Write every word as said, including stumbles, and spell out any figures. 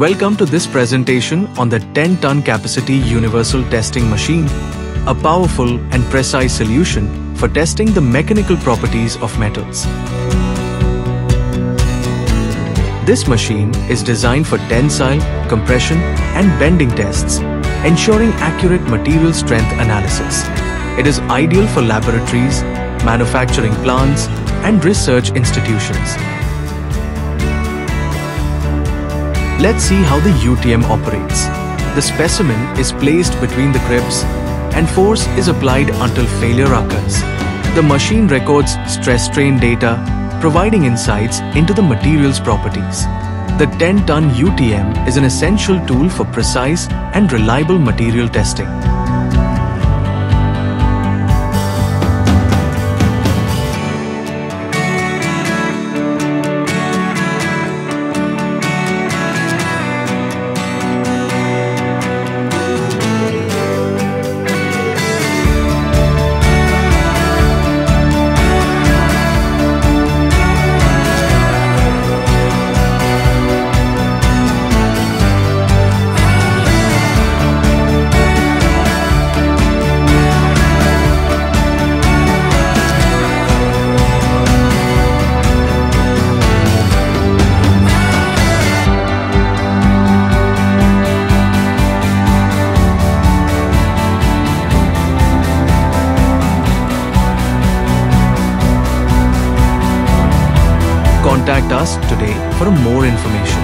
Welcome to this presentation on the ten ton capacity universal testing machine, a powerful and precise solution for testing the mechanical properties of metals. This machine is designed for tensile, compression and bending tests, ensuring accurate material strength analysis. It is ideal for laboratories, manufacturing plants and research institutions. Let's see how the U T M operates. The specimen is placed between the grips and force is applied until failure occurs. The machine records stress-strain data, providing insights into the material's properties. The ten ton U T M is an essential tool for precise and reliable material testing. Contact us today for more information.